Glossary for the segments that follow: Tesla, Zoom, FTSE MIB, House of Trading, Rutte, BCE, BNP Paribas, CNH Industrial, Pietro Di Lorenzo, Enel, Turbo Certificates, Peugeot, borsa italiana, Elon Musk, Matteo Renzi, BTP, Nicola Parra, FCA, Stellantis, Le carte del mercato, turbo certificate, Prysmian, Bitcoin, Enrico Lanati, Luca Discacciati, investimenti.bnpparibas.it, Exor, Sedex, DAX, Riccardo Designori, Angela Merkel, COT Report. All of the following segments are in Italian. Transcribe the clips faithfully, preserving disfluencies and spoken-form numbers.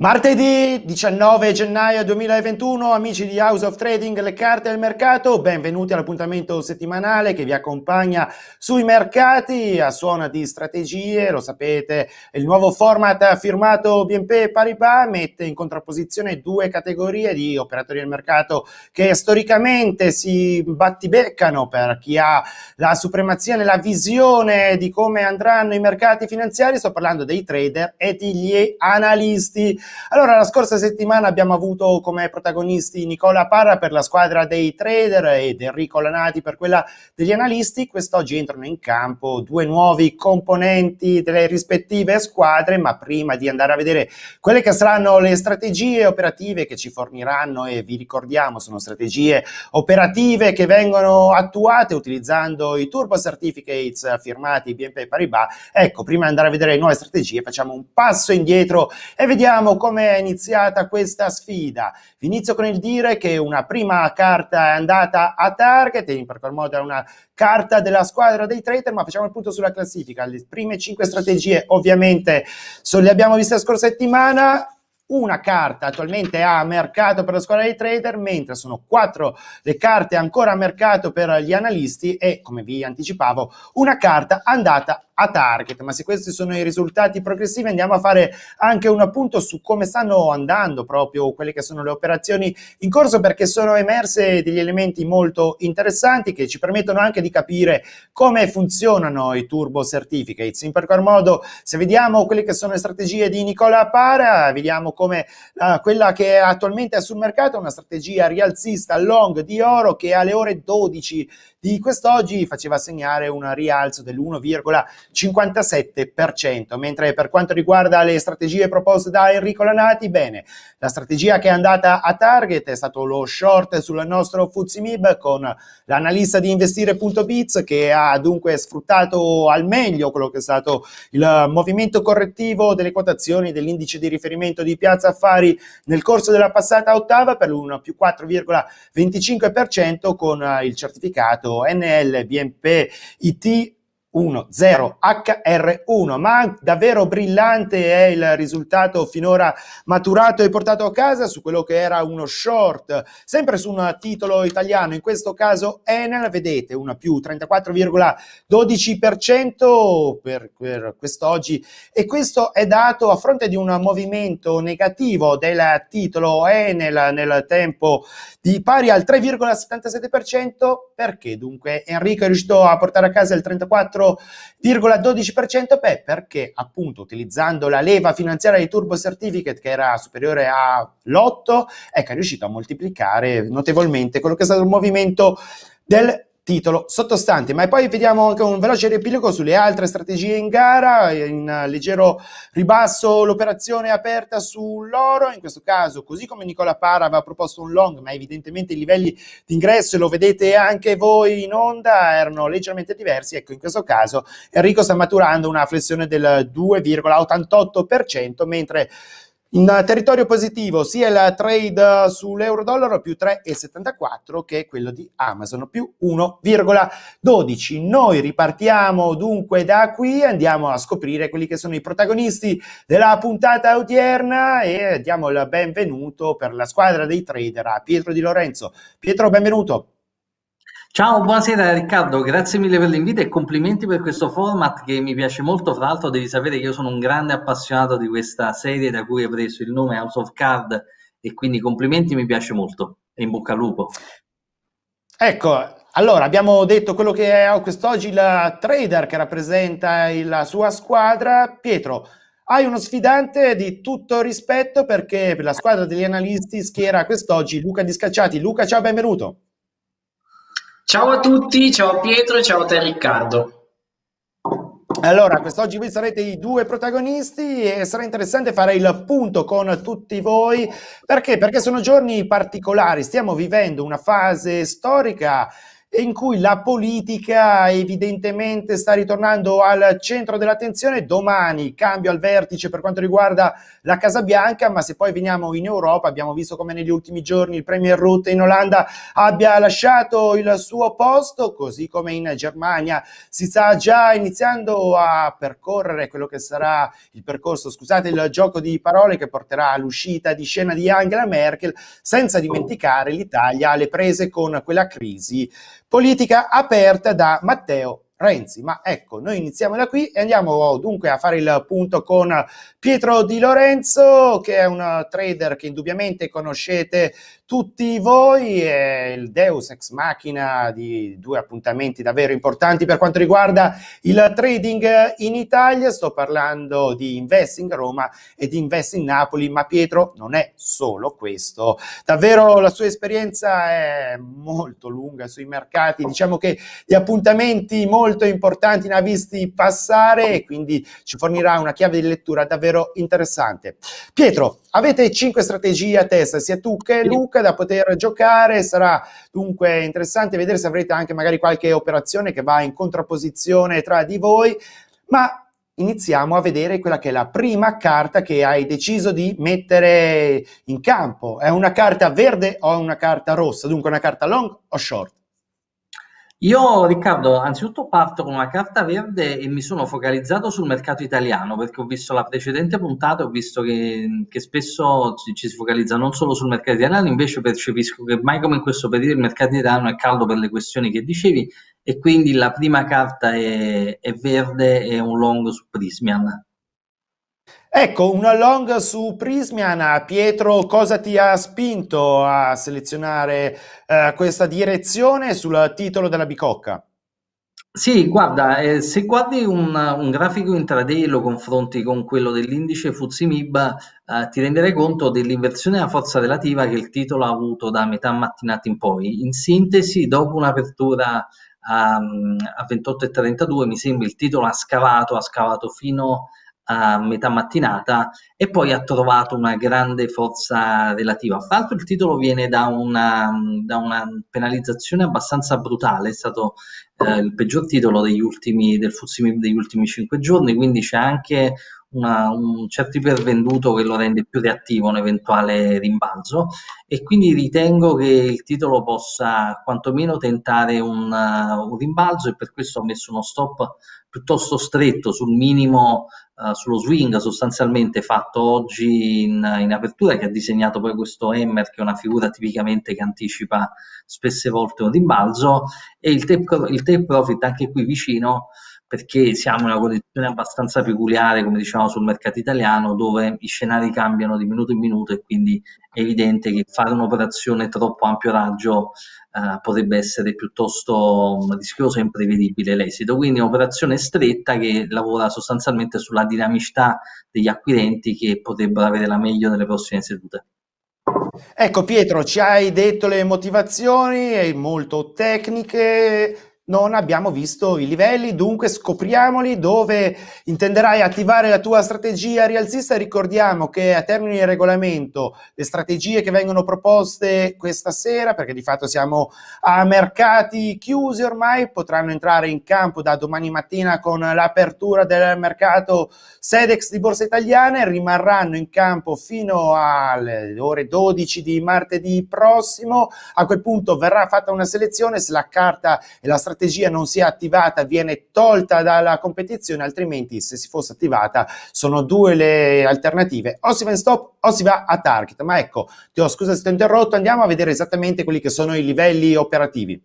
Martedì diciannove gennaio duemilaventuno, amici di House of Trading, le carte del mercato, benvenuti all'appuntamento settimanale che vi accompagna sui mercati a suona di strategie. Lo sapete, il nuovo format firmato B N P Paribas mette in contrapposizione due categorie di operatori del mercato che storicamente si battibeccano per chi ha la supremazia nella visione di come andranno i mercati finanziari. Sto parlando dei trader e degli analisti. Allora, la scorsa settimana abbiamo avuto come protagonisti Nicola Parra per la squadra dei trader ed Enrico Lanati per quella degli analisti. Quest'oggi entrano in campo due nuovi componenti delle rispettive squadre, ma prima di andare a vedere quelle che saranno le strategie operative che ci forniranno, e vi ricordiamo sono strategie operative che vengono attuate utilizzando i Turbo Certificates firmati B N P Paribas, ecco, prima di andare a vedere le nuove strategie facciamo un passo indietro e vediamo come è iniziata questa sfida. Vi inizio con il dire che una prima carta è andata a target, in particolar modo è una carta della squadra dei trader, ma facciamo il punto sulla classifica. Le prime cinque strategie ovviamente le abbiamo viste la scorsa settimana. Una carta attualmente a mercato per la squadra dei trader, mentre sono quattro le carte ancora a mercato per gli analisti e, come vi anticipavo, una carta andata a target. Ma se questi sono i risultati progressivi, andiamo a fare anche un appunto su come stanno andando proprio quelle che sono le operazioni in corso, perché sono emerse degli elementi molto interessanti che ci permettono anche di capire come funzionano i Turbo Certificates. In particolar modo, se vediamo quelle che sono le strategie di Nicola Parra, vediamo come uh, quella che è attualmente è sul mercato è una strategia rialzista long di oro che alle ore dodici di quest'oggi faceva segnare un rialzo dell'uno virgola cinquantasette per cento, mentre per quanto riguarda le strategie proposte da Enrico Lanati, bene, la strategia che è andata a target è stato lo short sul nostro F T S E M I B con l'analista di investire punto biz, che ha dunque sfruttato al meglio quello che è stato il movimento correttivo delle quotazioni dell'indice di riferimento di Piazza Affari nel corso della passata ottava per l'uno più quattro virgola venticinque per cento con il certificato Enel B N P I T uno zero H R uno, ma davvero brillante è il risultato finora maturato e portato a casa su quello che era uno short, sempre su un titolo italiano, in questo caso Enel. Vedete, uno più trentaquattro virgola dodici per cento per, per quest'oggi, e questo è dato a fronte di un movimento negativo del titolo Enel nel tempo di pari al tre virgola settantasette per cento, perché dunque Enrico è riuscito a portare a casa il trentaquattro virgola dodici per cento, beh, perché appunto utilizzando la leva finanziaria di Turbo Certificate che era superiore all'otto, ecco, è riuscito a moltiplicare notevolmente quello che è stato il movimento del titolo sottostante. Ma poi vediamo anche un veloce riepilogo sulle altre strategie in gara. In leggero ribasso l'operazione aperta sull'oro, in questo caso così come Nicola Parra aveva proposto un long, ma evidentemente i livelli di ingresso, lo vedete anche voi in onda, erano leggermente diversi. Ecco, in questo caso Enrico sta maturando una flessione del due virgola ottantotto per cento, mentre in territorio positivo sia il trade sull'euro-dollaro più tre virgola settantaquattro che quello di Amazon più uno virgola dodici. Noi ripartiamo dunque da qui, andiamo a scoprire quelli che sono i protagonisti della puntata odierna e diamo il benvenuto per la squadra dei trader a Pietro Di Lorenzo. Pietro, benvenuto. Ciao, buonasera Riccardo, grazie mille per l'invito e complimenti per questo format che mi piace molto. Fra l'altro devi sapere che io sono un grande appassionato di questa serie da cui hai preso il nome, House of Card, e quindi complimenti, mi piace molto e in bocca al lupo. Ecco, allora abbiamo detto quello che è quest'oggi il trader che rappresenta la sua squadra. Pietro, hai uno sfidante di tutto rispetto perché per la squadra degli analisti schiera quest'oggi Luca Discacciati. Luca, ciao, benvenuto. Ciao a tutti, ciao Pietro e ciao a te Riccardo. Allora, quest'oggi voi sarete i due protagonisti e sarà interessante fare il punto con tutti voi. Perché? Perché sono giorni particolari, stiamo vivendo una fase storica in cui la politica evidentemente sta ritornando al centro dell'attenzione. Domani cambio al vertice per quanto riguarda la Casa Bianca, ma se poi veniamo in Europa abbiamo visto come negli ultimi giorni il Premier Rutte in Olanda abbia lasciato il suo posto, così come in Germania si sta già iniziando a percorrere quello che sarà il percorso, scusate il gioco di parole, che porterà all'uscita di scena di Angela Merkel, senza dimenticare l'Italia alle prese con quella crisi politica aperta da Matteo Renzi. Ma ecco, noi iniziamo da qui e andiamo dunque a fare il punto con Pietro Di Lorenzo, che è un trader che indubbiamente conoscete tutti voi, è il Deus ex machina di due appuntamenti davvero importanti per quanto riguarda il trading in Italia. Sto parlando di Investing Roma e di Investing Napoli, ma Pietro non è solo questo, davvero la sua esperienza è molto lunga sui mercati, diciamo che gli appuntamenti molto importanti ne ha visti passare e quindi ci fornirà una chiave di lettura davvero interessante. Pietro, avete cinque strategie a testa, sia tu che Luca, da poter giocare. Sarà dunque interessante vedere se avrete anche magari qualche operazione che va in contrapposizione tra di voi, ma iniziamo a vedere quella che è la prima carta che hai deciso di mettere in campo. È una carta verde o una carta rossa? Dunque una carta long o short? Io, Riccardo, anzitutto parto con una carta verde e mi sono focalizzato sul mercato italiano, perché ho visto la precedente puntata, ho visto che, che spesso ci, ci si focalizza non solo sul mercato italiano, invece percepisco che mai come in questo periodo il mercato italiano è caldo per le questioni che dicevi, e quindi la prima carta è, è verde, è un long su Prysmian. Ecco, una long su Prysmian. Pietro, cosa ti ha spinto a selezionare eh, questa direzione sul titolo della bicocca? Sì, guarda, eh, se guardi un, un grafico intraday e lo confronti con quello dell'indice F T S E M I B, eh, ti renderai conto dell'inversione della forza relativa che il titolo ha avuto da metà mattinata in poi. In sintesi, dopo un'apertura a, a ventotto e trentadue, mi sembra il titolo ha scavato, ha scavato fino a metà mattinata e poi ha trovato una grande forza relativa. Fra l'altro il titolo viene da una, da una penalizzazione abbastanza brutale, è stato eh, il peggior titolo degli ultimi, del F T S E M I B degli ultimi cinque giorni, quindi c'è anche una, un certo ipervenduto che lo rende più reattivo a un eventuale rimbalzo, e quindi ritengo che il titolo possa quantomeno tentare un, uh, un rimbalzo, e per questo ho messo uno stop piuttosto stretto sul minimo, uh, sullo swing sostanzialmente fatto oggi in, in apertura, che ha disegnato poi questo hammer, che è una figura tipicamente che anticipa spesse volte un rimbalzo, e il take, il take profit anche qui vicino, perché siamo in una condizione abbastanza peculiare, come diciamo, sul mercato italiano, dove i scenari cambiano di minuto in minuto, e quindi è evidente che fare un'operazione troppo ampio raggio eh, potrebbe essere piuttosto rischioso e imprevedibile l'esito. Quindi un'operazione stretta che lavora sostanzialmente sulla dinamicità degli acquirenti, che potrebbero avere la meglio nelle prossime sedute. Ecco Pietro, ci hai detto le motivazioni, molto tecniche. Non abbiamo visto i livelli, dunque scopriamoli dove intenderai attivare la tua strategia rialzista. Ricordiamo che a termine di regolamento le strategie che vengono proposte questa sera, perché di fatto siamo a mercati chiusi ormai, potranno entrare in campo da domani mattina con l'apertura del mercato Sedex di Borsa Italiana, rimarranno in campo fino alle ore dodici di martedì prossimo. A quel punto verrà fatta una selezione, se la carta e la strategia non si è attivata viene tolta dalla competizione, altrimenti se si fosse attivata sono due le alternative: o si va in stop o si va a target. Ma ecco, ti ho, scusa se ti ho interrotto, andiamo a vedere esattamente quelli che sono i livelli operativi.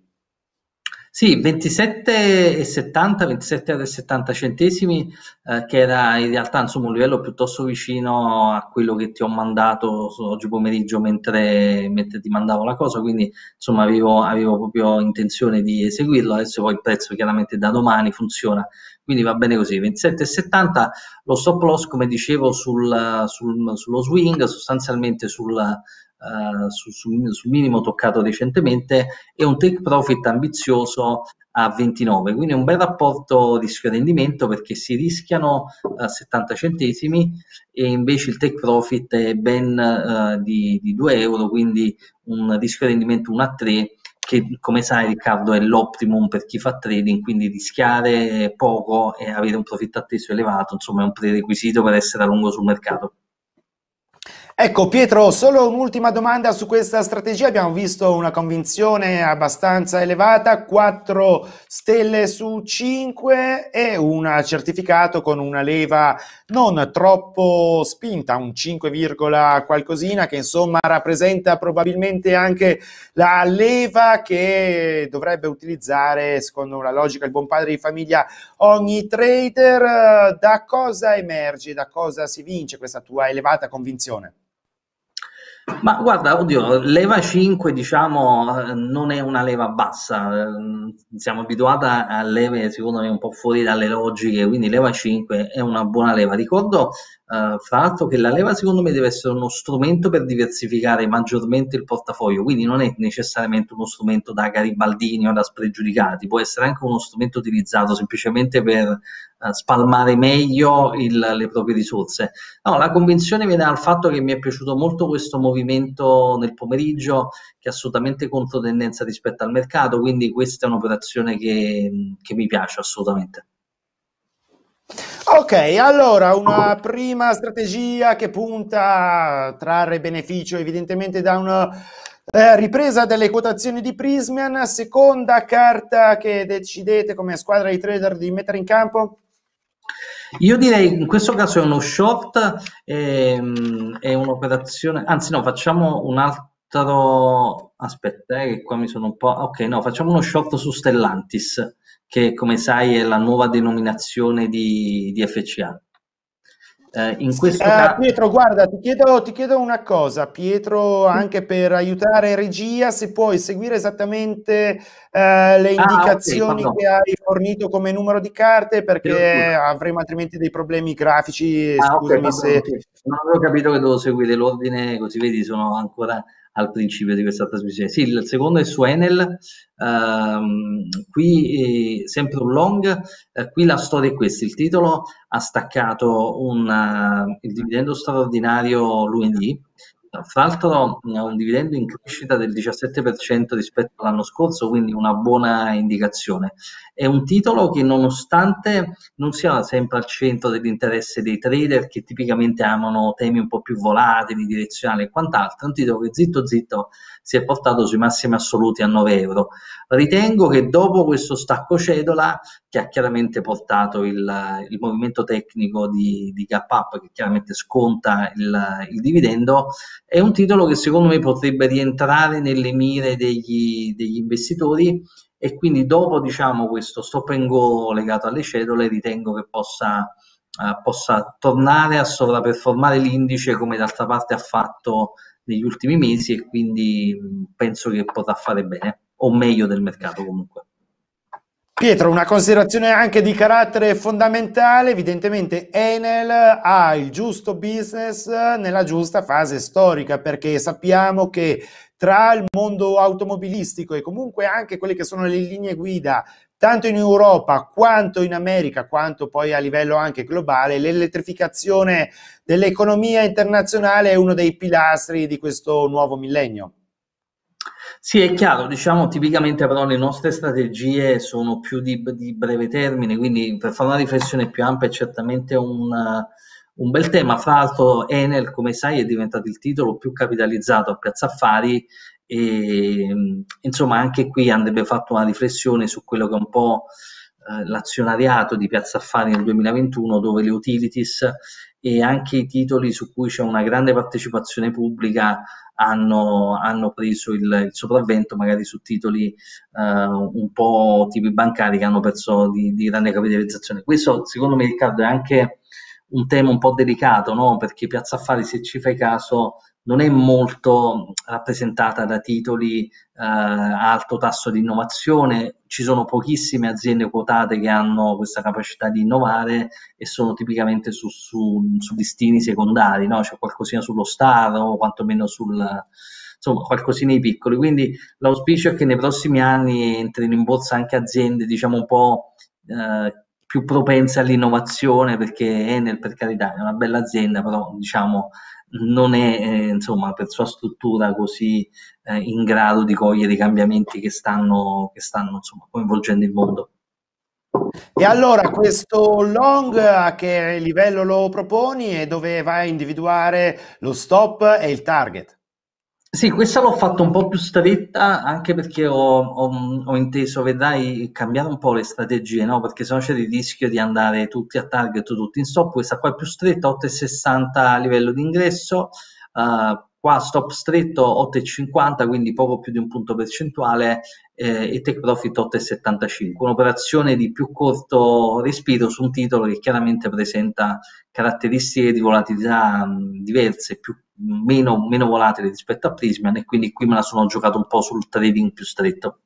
Sì, ventisette e settanta, ventisette e settanta centesimi, eh, che era in realtà insomma un livello piuttosto vicino a quello che ti ho mandato oggi pomeriggio mentre, mentre ti mandavo la cosa, quindi insomma avevo, avevo proprio intenzione di eseguirlo. Adesso poi il prezzo chiaramente da domani funziona, quindi va bene così. ventisette e settanta, lo stop loss come dicevo sul, sul, sullo swing, sostanzialmente sul... Uh, sul, sul, sul minimo toccato recentemente, e un take profit ambizioso a ventinove, quindi un bel rapporto rischio-rendimento, perché si rischiano uh, settanta centesimi e invece il take profit è ben uh, di, di due euro, quindi un rischio-rendimento uno a tre, che, come sai Riccardo, è l'optimum per chi fa trading, quindi rischiare poco e avere un profitto atteso elevato, insomma è un prerequisito per essere a lungo sul mercato. Ecco Pietro, solo un'ultima domanda su questa strategia. Abbiamo visto una convinzione abbastanza elevata, quattro stelle su cinque e un certificato con una leva non troppo spinta, un cinque qualcosina, che insomma rappresenta probabilmente anche la leva che dovrebbe utilizzare, secondo la logica, il buon padre di famiglia ogni trader. Da cosa emerge, da cosa si vince questa tua elevata convinzione? Ma guarda, oddio, leva cinque diciamo non è una leva bassa, siamo abituati a leve secondo me un po' fuori dalle logiche, quindi leva cinque è una buona leva. Ricordo eh, fra l'altro che la leva secondo me deve essere uno strumento per diversificare maggiormente il portafoglio, quindi non è necessariamente uno strumento da garibaldini o da spregiudicati, può essere anche uno strumento utilizzato semplicemente per spalmare meglio il, le proprie risorse. No, la convinzione viene dal fatto che mi è piaciuto molto questo movimento nel pomeriggio, che è assolutamente contro tendenza rispetto al mercato, quindi questa è un'operazione che, che mi piace assolutamente. Ok, allora una prima strategia che punta a trarre beneficio evidentemente da una Eh, ripresa delle quotazioni di Prysmian. Seconda carta che decidete come squadra di trader di mettere in campo? Io direi in questo caso è uno short, ehm, è un'operazione, anzi no, facciamo un altro, aspetta eh, che qua mi sono un po', ok no, facciamo uno short su Stellantis, che come sai è la nuova denominazione di, di F C A. Eh, in questo eh, caso... Pietro, guarda, ti chiedo, ti chiedo una cosa, Pietro, anche per aiutare regia, se puoi seguire esattamente eh, le indicazioni ah, okay, che hai fornito come numero di carte, perché avremo altrimenti dei problemi grafici. Ah, scusami, okay, se... non avevo capito che devo seguire l'ordine, così vedi, sono ancora al principio di questa trasmissione. Sì, il secondo è su Enel, ehm, qui è sempre un long, eh, qui la storia è questa, il titolo ha staccato un, uh, il dividendo straordinario lunedì, fra l'altro un dividendo in crescita del diciassette per cento rispetto all'anno scorso, quindi una buona indicazione. È un titolo che nonostante non sia sempre al centro dell'interesse dei trader che tipicamente amano temi un po' più volatili, direzionali e quant'altro, è un titolo che zitto zitto si è portato sui massimi assoluti a nove euro. Ritengo che dopo questo stacco cedola, che ha chiaramente portato il, il movimento tecnico di, di gap up, che chiaramente sconta il, il dividendo, è un titolo che secondo me potrebbe rientrare nelle mire degli, degli investitori, e quindi dopo diciamo questo stop and go legato alle cedole ritengo che possa, eh, possa tornare a sovraperformare l'indice, come d'altra parte ha fatto negli ultimi mesi, e quindi penso che potrà fare bene o meglio del mercato comunque. Pietro, una considerazione anche di carattere fondamentale, evidentemente Enel ha il giusto business nella giusta fase storica, perché sappiamo che tra il mondo automobilistico e comunque anche quelle che sono le linee guida, tanto in Europa quanto in America, quanto poi a livello anche globale, l'elettrificazione dell'economia internazionale è uno dei pilastri di questo nuovo millennio. Sì, è chiaro, diciamo tipicamente però le nostre strategie sono più di, di breve termine, quindi per fare una riflessione più ampia è certamente un, un bel tema. Fra l'altro Enel, come sai, è diventato il titolo più capitalizzato a Piazza Affari e insomma anche qui andrebbe fatta una riflessione su quello che è un po' l'azionariato di Piazza Affari nel duemilaventuno, dove le utilities e anche i titoli su cui c'è una grande partecipazione pubblica hanno, hanno preso il, il sopravvento, magari su titoli eh, un po' tipi bancari che hanno perso di, di grande capitalizzazione. Questo secondo me, Riccardo, è anche un tema un po' delicato, no? Perché Piazza Affari, se ci fai caso, non è molto rappresentata da titoli eh, a alto tasso di innovazione, ci sono pochissime aziende quotate che hanno questa capacità di innovare e sono tipicamente su, su, su listini secondari, no? C'è qualcosina sullo Star o quantomeno sul... insomma qualcosina ai piccoli, quindi l'auspicio è che nei prossimi anni entrino in borsa anche aziende diciamo un po' eh, più propense all'innovazione, perché Enel per carità è una bella azienda, però diciamo non è eh, insomma, per sua struttura così eh, in grado di cogliere i cambiamenti che stanno, che stanno insomma, coinvolgendo il mondo. E allora questo long a che livello lo proponi e dove vai a individuare lo stop e il target? Sì, questa l'ho fatta un po' più stretta, anche perché ho, ho, ho inteso, vedrai, cambiare un po' le strategie, no? Perché sennò c'è il rischio di andare tutti a target, tutti in stop. Questa qua è più stretta, otto e sessanta a livello di ingresso, uh, qua stop stretto otto e cinquanta, quindi poco più di un punto percentuale, eh, e take profit otto e settantacinque, un'operazione di più corto respiro su un titolo che chiaramente presenta caratteristiche di volatilità mh, diverse, più Meno, meno volatile rispetto a Prysmian, e quindi qui me la sono giocato un po' sul trading più stretto.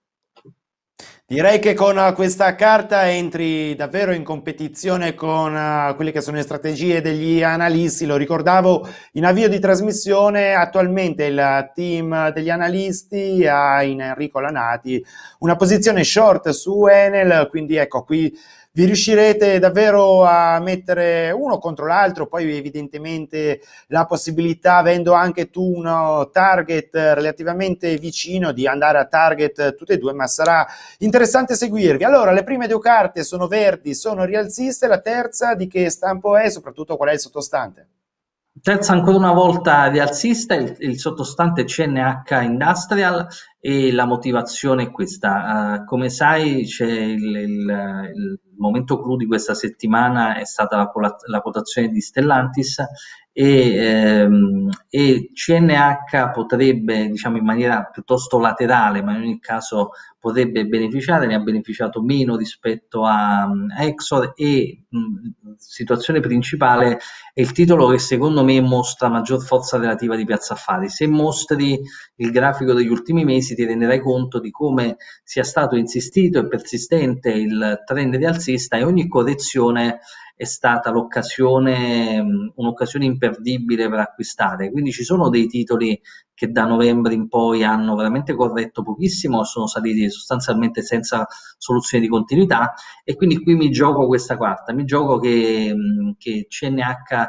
Direi che con questa carta entri davvero in competizione con uh, quelle che sono le strategie degli analisti. Lo ricordavo in avvio di trasmissione, attualmente il team degli analisti ha in Enrico Lanati una posizione short su Enel, quindi ecco qui vi riuscirete davvero a mettere uno contro l'altro, poi evidentemente la possibilità, avendo anche tu un target relativamente vicino, di andare a target tutte e due, ma sarà interessante seguirvi. Allora, le prime due carte sono verdi, sono rialziste, la terza di che stampo è e soprattutto qual è il sottostante? Terza ancora una volta rialzista, il, il sottostante C N H Industrial, e la motivazione è questa. Uh, come sai, c'è il, il, il momento clou di questa settimana è stata la, la quotazione di Stellantis, e, ehm, e C N H potrebbe, diciamo in maniera piuttosto laterale, ma in ogni caso potrebbe beneficiare, ne ha beneficiato meno rispetto a, a Exor, e mh, situazione principale è il titolo che secondo me mostra maggior forza relativa di Piazza Affari. Se mostri il grafico degli ultimi mesi ti renderai conto di come sia stato insistito e persistente il trend rialzista, e ogni correzione è stata l'occasione, un'occasione imperdibile per acquistare. Quindi ci sono dei titoli che da novembre in poi hanno veramente corretto pochissimo, sono saliti sostanzialmente senza soluzione di continuità, e quindi qui mi gioco questa carta, mi gioco che, che C N H eh,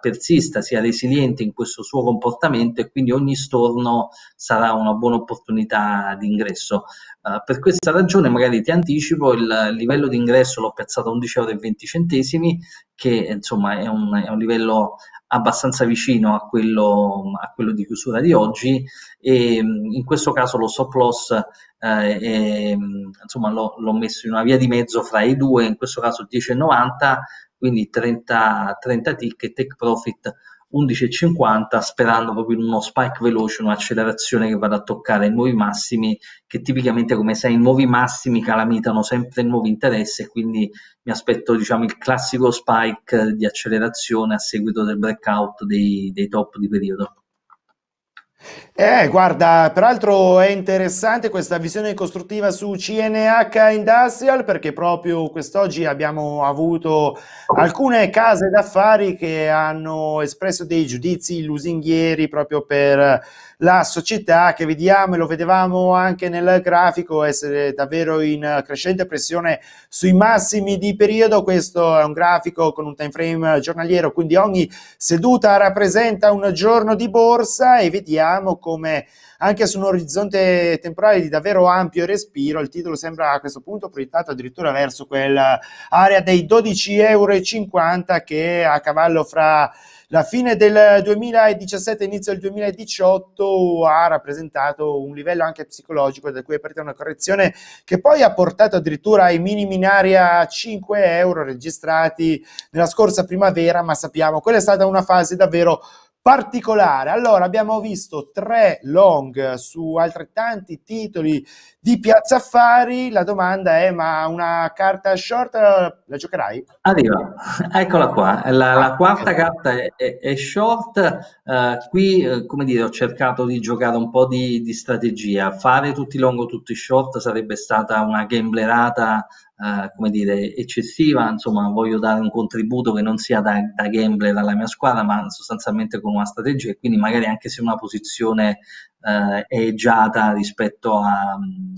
persista, sia resiliente in questo suo comportamento, e quindi ogni storno sarà una buona opportunità di ingresso. Eh, per questa ragione magari ti anticipo, il livello di ingresso l'ho piazzato a undici euro e venti centesimi, che insomma è un, è un livello abbastanza vicino a quello, a quello di chiusura di oggi, e in questo caso lo stop loss eh, è, insomma l'ho messo in una via di mezzo fra i due, in questo caso dieci e novanta, quindi trenta, trenta tick, e take profit undici e cinquanta, sperando proprio in uno spike veloce, un'accelerazione che vada a toccare i nuovi massimi, che tipicamente, come sai, i nuovi massimi calamitano sempre nuovi interessi, quindi mi aspetto, diciamo, il classico spike di accelerazione a seguito del breakout dei, dei top di periodo. Eh, guarda, peraltro è interessante questa visione costruttiva su C N H Industrial, perché proprio quest'oggi abbiamo avuto alcune case d'affari che hanno espresso dei giudizi lusinghieri proprio per la società, che vediamo e lo vedevamo anche nel grafico essere davvero in crescente pressione sui massimi di periodo. Questo è un grafico con un time frame giornaliero, quindi ogni seduta rappresenta un giorno di borsa, e vediamo come anche su un orizzonte temporale di davvero ampio respiro il titolo sembra a questo punto proiettato addirittura verso quell'area dei dodici euro e cinquanta, che a cavallo fra la fine del duemiladiciassette e inizio del duemiladiciotto ha rappresentato un livello anche psicologico, da cui è partita una correzione che poi ha portato addirittura ai minimi in area cinque euro registrati nella scorsa primavera, ma sappiamo quella è stata una fase davvero particolare. Allora, abbiamo visto tre long su altrettanti titoli di Piazza Affari. La domanda è: ma una carta short la giocherai? Arriva, eccola qua, la, la quarta carta è, è, è short. Eh, qui, eh, come dire, ho cercato di giocare un po' di, di strategia. Fare tutti long o tutti short sarebbe stata una gamblerata Uh, come dire, eccessiva. Insomma, voglio dare un contributo che non sia da, da gambler alla mia squadra, ma sostanzialmente con una strategia, e quindi magari anche se una posizione uh, è eggiata rispetto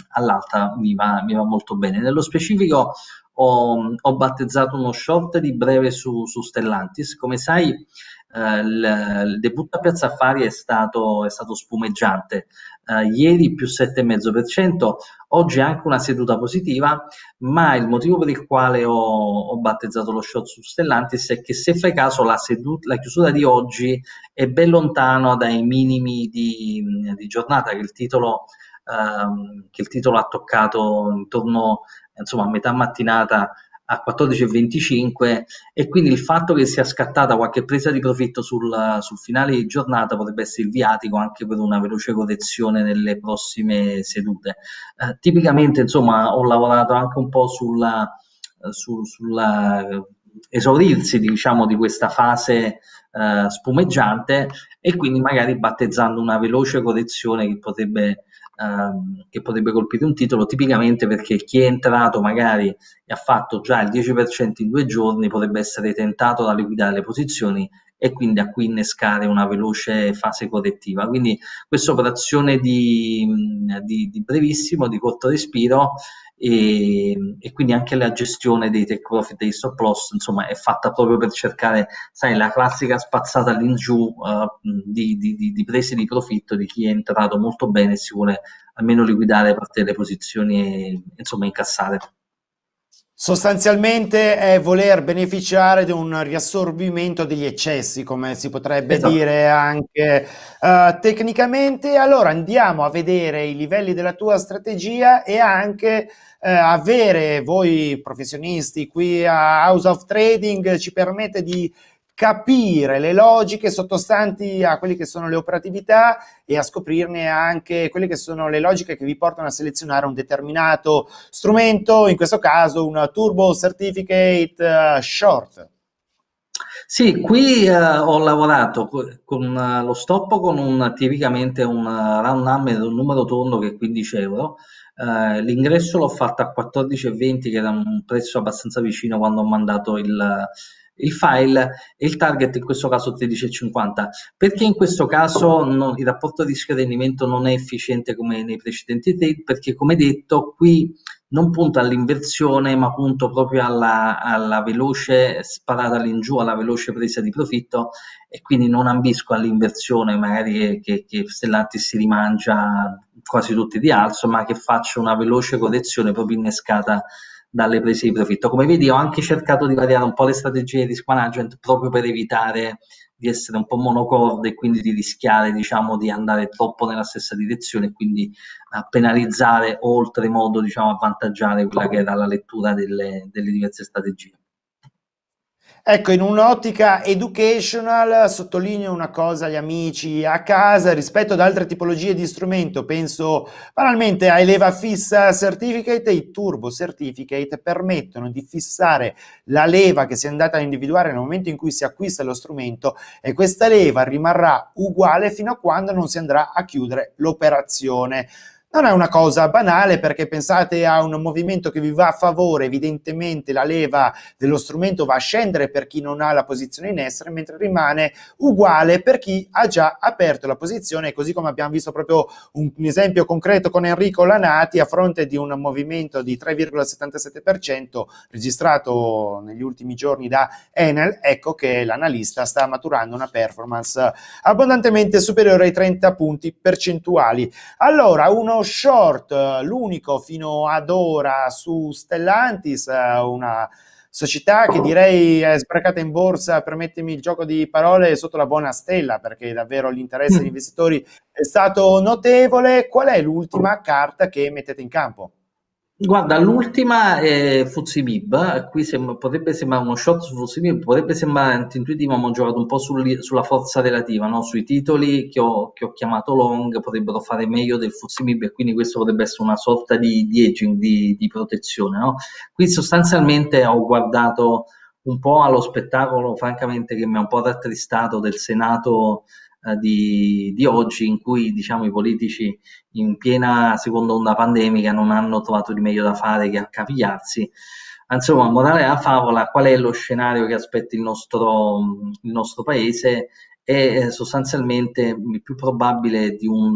all'altra mi va, mi va molto bene. Nello specifico ho, ho battezzato uno short di breve su, su Stellantis. Come sai, eh, il, il debutto a Piazza Affari è stato, è stato spumeggiante. Eh, ieri più sette virgola cinque per cento, oggi è anche una seduta positiva, ma il motivo per il quale ho, ho battezzato lo short su Stellantis è che, se fai caso, la, seduta, la chiusura di oggi è ben lontano dai minimi di, di giornata, che il titolo... che il titolo ha toccato intorno, insomma, a metà mattinata a quattordici e venticinque, e quindi il fatto che sia scattata qualche presa di profitto sul, sul finale di giornata potrebbe essere il viatico anche per una veloce correzione nelle prossime sedute. Eh, tipicamente, insomma, ho lavorato anche un po' sulla, su, sulla esaurirsi, diciamo, di questa fase eh, spumeggiante, e quindi magari battezzando una veloce correzione che potrebbe che potrebbe colpire un titolo, tipicamente perché chi è entrato magari e ha fatto già il dieci per cento in due giorni potrebbe essere tentato da liquidare le posizioni e quindi a cui innescare una veloce fase correttiva. Quindi questa operazione di, di, di brevissimo, di corto respiro, e, e quindi anche la gestione dei take profit, dei stop loss, insomma, è fatta proprio per cercare, sai, la classica spazzata all'ingiù uh, di, di, di, di prese di profitto di chi è entrato molto bene e si vuole almeno liquidare parte delle posizioni e, insomma, incassare. Sostanzialmente è voler beneficiare di un riassorbimento degli eccessi, come si potrebbe esatto. dire anche uh, tecnicamente. Allora andiamo a vedere i livelli della tua strategia e anche uh, avere voi professionisti qui a House of Trading ci permette di capire le logiche sottostanti a quelle che sono le operatività e a scoprirne anche quelle che sono le logiche che vi portano a selezionare un determinato strumento, in questo caso un Turbo Certificate uh, Short. Sì, qui uh, ho lavorato con, con uh, lo stop con un, tipicamente un uh, round number, un numero tondo che è quindici euro. Uh, l'ingresso l'ho fatto a quattordici e venti, che era un prezzo abbastanza vicino quando ho mandato il... il file, e il target in questo caso tredici e cinquanta. Perché in questo caso non, il rapporto rischio-rendimento non è efficiente come nei precedenti trade? Perché, come detto, qui non punto all'inversione, ma punto proprio alla, alla veloce sparata all'ingiù, alla veloce presa di profitto, e quindi non ambisco all'inversione, magari che, che Stellantis si rimangia quasi tutti di rialzo, ma che faccio una veloce correzione proprio innescata dalle prese di profitto. Come vedi, ho anche cercato di variare un po' le strategie di risk management proprio per evitare di essere un po' monocorde e quindi di rischiare, diciamo, di andare troppo nella stessa direzione e quindi a penalizzare o oltremodo, diciamo, avvantaggiare quella che era la lettura delle, delle diverse strategie. Ecco, in un'ottica educational, sottolineo una cosa agli amici a casa, rispetto ad altre tipologie di strumento, penso banalmente a leva fissa certificate, e i turbo certificate permettono di fissare la leva che si è andata a individuare nel momento in cui si acquista lo strumento, e questa leva rimarrà uguale fino a quando non si andrà a chiudere l'operazione. Non è una cosa banale, perché pensate a un movimento che vi va a favore, evidentemente la leva dello strumento va a scendere per chi non ha la posizione in essere, mentre rimane uguale per chi ha già aperto la posizione, così come abbiamo visto proprio un esempio concreto con Enrico Lanati a fronte di un movimento di tre virgola settantasette per cento registrato negli ultimi giorni da Enel. Ecco che l'analista sta maturando una performance abbondantemente superiore ai trenta punti percentuali. Allora, uno short, l'unico fino ad ora su Stellantis, una società che direi è sbarcata in borsa, permettimi il gioco di parole, sotto la buona stella, perché davvero l'interesse degli investitori è stato notevole. Qual è l'ultima carta che mettete in campo? Guarda, l'ultima è F T S E M I B. Qui sem potrebbe sembrare uno short su F T S E M I B, potrebbe sembrare antintuitivo, ma ho giocato un po' sul sulla forza relativa, no? Sui titoli che ho, che ho chiamato long potrebbero fare meglio del F T S E M I B, e quindi questo potrebbe essere una sorta di, di hedging, di, di protezione, no? Qui sostanzialmente ho guardato un po' allo spettacolo, francamente, che mi ha un po' rattristato del Senato Di, di oggi, in cui, diciamo, i politici in piena seconda onda pandemica non hanno trovato di meglio da fare che accapigliarsi. Insomma, morale alla favola, qual è lo scenario che aspetta il nostro, il nostro paese? È sostanzialmente il più probabile di un,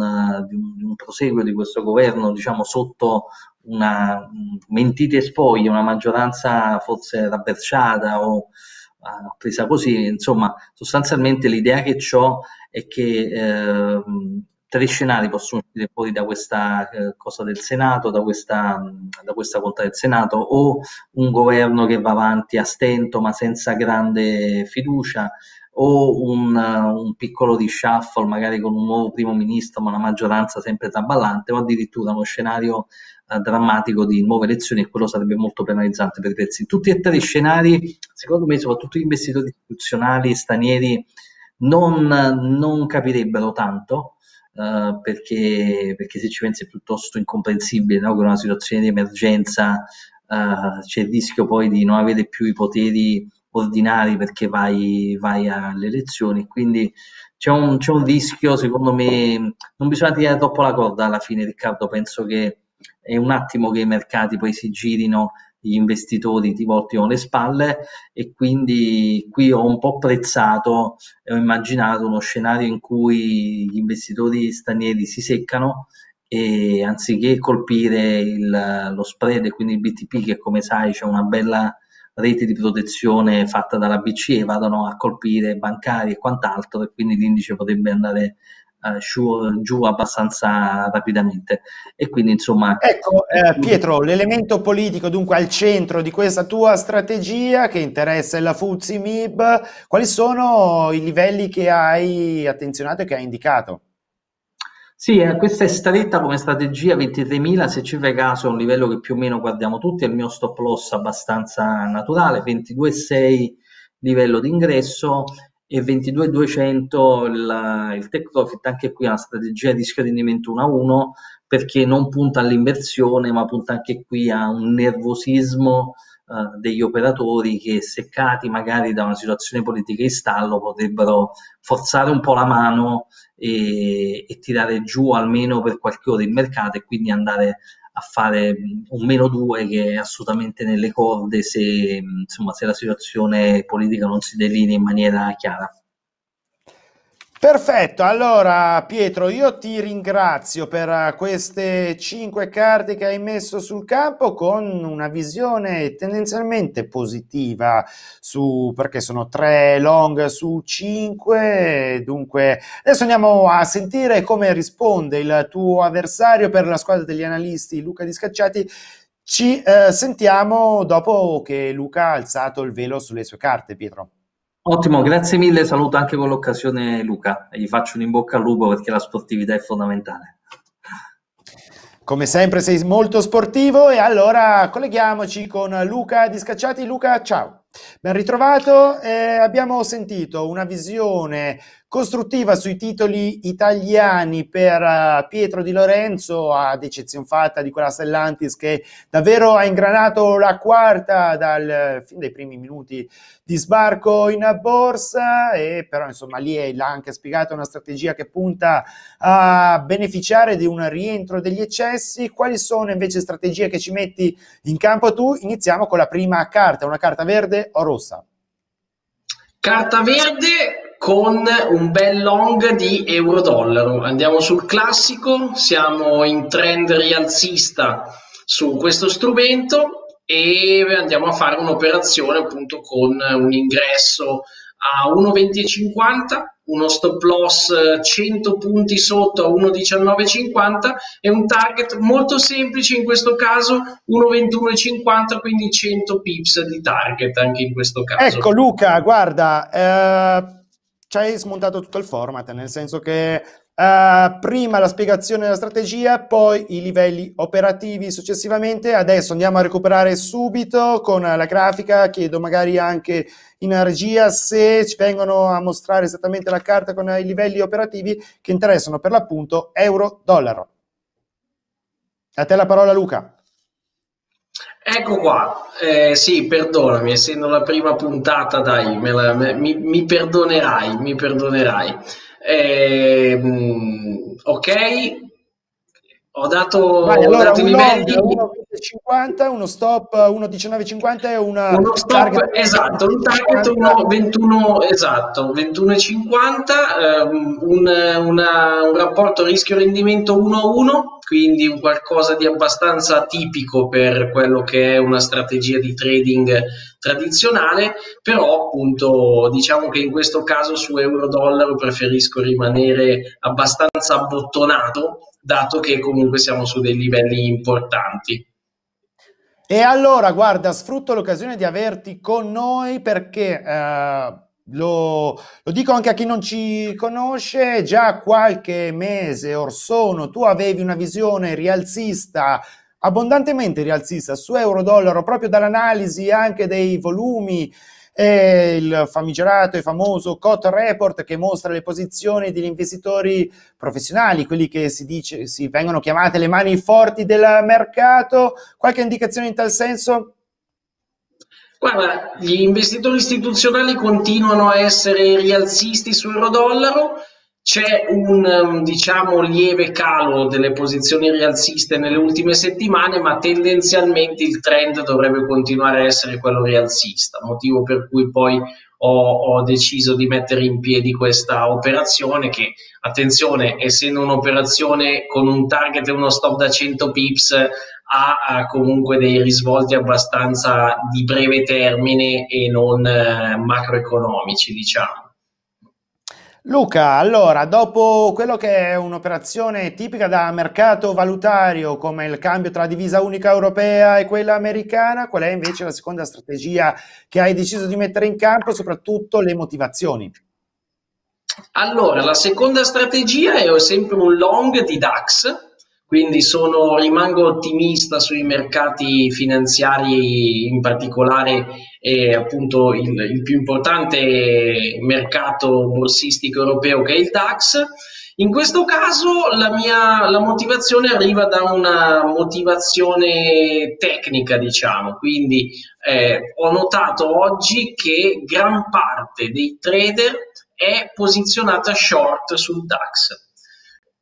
di un, di un proseguio di questo governo, diciamo, sotto una mentite spoglie, una maggioranza forse rabberciata o uh, presa così, insomma sostanzialmente l'idea che ho è che uh, tre scenari possono uscire fuori da questa eh, cosa del Senato, da questa, da questa conta del Senato, o un governo che va avanti a stento ma senza grande fiducia, o un, uh, un piccolo reshuffle magari con un nuovo primo ministro ma una maggioranza sempre traballante, o addirittura uno scenario uh, drammatico di nuove elezioni, e quello sarebbe molto penalizzante per i prezzi. Tutti e tre scenari, secondo me, soprattutto gli investitori istituzionali stranieri non, non capirebbero tanto. Uh, perché, perché se ci pensi è piuttosto incomprensibile, no? Che in una situazione di emergenza uh, c'è il rischio poi di non avere più i poteri ordinari perché vai, vai alle elezioni, quindi c'è un, c'è un rischio, secondo me non bisogna tirare troppo la corda alla fine, Riccardo, penso che è un attimo che i mercati poi si girino, gli investitori ti voltino le spalle, e quindi qui ho un po' prezzato e ho immaginato uno scenario in cui gli investitori stranieri si seccano e anziché colpire il, lo spread e quindi il B T P, che come sai c'è una bella rete di protezione fatta dalla B C E, vadano a colpire bancari e quant'altro, e quindi l'indice potrebbe andare Uh, giù, giù abbastanza rapidamente. E quindi insomma, ecco, eh, Pietro, l'elemento politico dunque al centro di questa tua strategia che interessa la F T S E M I B. Quali sono i livelli che hai attenzionato e che hai indicato? Sì, eh, questa è stretta come strategia, ventitremila, se ci fai caso è un livello che più o meno guardiamo tutti, è il mio stop loss abbastanza naturale, ventidue virgola sei livello d'ingresso e ventidue duecento il, il take profit. Anche qui è una strategia di rendimento uno a uno, perché non punta all'inversione ma punta anche qui a un nervosismo eh, degli operatori che, seccati magari da una situazione politica in stallo, potrebbero forzare un po' la mano e, e tirare giù almeno per qualche ora il mercato, e quindi andare a fare un meno due che è assolutamente nelle corde se, insomma, se la situazione politica non si delinea in maniera chiara. Perfetto, allora Pietro, io ti ringrazio per queste cinque carte che hai messo sul campo con una visione tendenzialmente positiva, su, perché sono tre long su cinque, dunque adesso andiamo a sentire come risponde il tuo avversario per la squadra degli analisti, Luca Discacciati. Ci eh, sentiamo dopo che Luca ha alzato il velo sulle sue carte, Pietro. Ottimo, grazie mille, saluto anche con l'occasione Luca e gli faccio un in bocca al lupo perché la sportività è fondamentale. Come sempre sei molto sportivo, e allora colleghiamoci con Luca Discacciati. Luca, ciao, ben ritrovato. Eh, abbiamo sentito una visione costruttiva sui titoli italiani per Pietro Di Lorenzo, ad eccezione fatta di quella Stellantis che davvero ha ingranato la quarta dal, fin dai primi minuti di sbarco in borsa, e però insomma lì l'ha anche spiegato una strategia che punta a beneficiare di un rientro degli eccessi. Quali sono invece strategie che ci metti in campo tu? Iniziamo con la prima carta, una carta verde o rossa? Carta verde con un bel long di euro-dollaro. Andiamo sul classico, siamo in trend rialzista su questo strumento e andiamo a fare un'operazione appunto con un ingresso a uno virgola venti cinquanta, uno stop loss cento punti sotto a uno virgola diciannove cinquanta e un target molto semplice in questo caso uno virgola ventuno cinquanta, quindi cento pips di target anche in questo caso. Ecco Luca, guarda, eh... ci hai smontato tutto il format, nel senso che eh, prima la spiegazione della strategia, poi i livelli operativi successivamente. Adesso andiamo a recuperare subito con la grafica, chiedo magari anche in regia se ci vengono a mostrare esattamente la carta con i livelli operativi che interessano per l'appunto euro-dollaro. A te la parola Luca. Ecco qua, eh, sì, perdonami, essendo la prima puntata, dai, me la, me, mi, mi perdonerai, mi perdonerai. Eh, ok, Ho dato, Vai, allora, ho dato un i long, uno virgola cinquanta, uno stop uno virgola diciannove cinquanta e una uno stop, target, esatto, un target uno virgola ventuno, esatto, ventuno virgola cinquanta, um, un, una, un rapporto rischio-rendimento uno a uno, quindi un qualcosa di abbastanza atipico per quello che è una strategia di trading tradizionale, però appunto diciamo che in questo caso su euro-dollaro preferisco rimanere abbastanza abbottonato, dato che comunque siamo su dei livelli importanti. E allora, guarda, sfrutto l'occasione di averti con noi perché, eh, lo, lo dico anche a chi non ci conosce, già qualche mese or sono tu avevi una visione rialzista, abbondantemente rialzista, su euro-dollaro, proprio dall'analisi anche dei volumi, e il famigerato e famoso C O T Report che mostra le posizioni degli investitori professionali, quelli che si dice si vengono chiamate le mani forti del mercato. Qualche indicazione in tal senso? Guarda, gli investitori istituzionali continuano a essere rialzisti su euro-dollaro. C'è un, diciamo, lieve calo delle posizioni rialziste nelle ultime settimane, ma tendenzialmente il trend dovrebbe continuare a essere quello rialzista, motivo per cui poi ho, ho deciso di mettere in piedi questa operazione che, attenzione, essendo un'operazione con un target e uno stop da cento pips, ha, ha comunque dei risvolti abbastanza di breve termine e non eh, macroeconomici, diciamo. Luca, allora, dopo quello che è un'operazione tipica da mercato valutario come il cambio tra divisa unica europea e quella americana, qual è invece la seconda strategia che hai deciso di mettere in campo, soprattutto le motivazioni? Allora, la seconda strategia è sempre un long di DAX, quindi sono, rimango ottimista sui mercati finanziari, in particolare eh, appunto il, il più importante mercato borsistico europeo che è il DAX. In questo caso la mia la motivazione arriva da una motivazione tecnica, diciamo, quindi eh, ho notato oggi che gran parte dei trader è posizionata short sul DAX.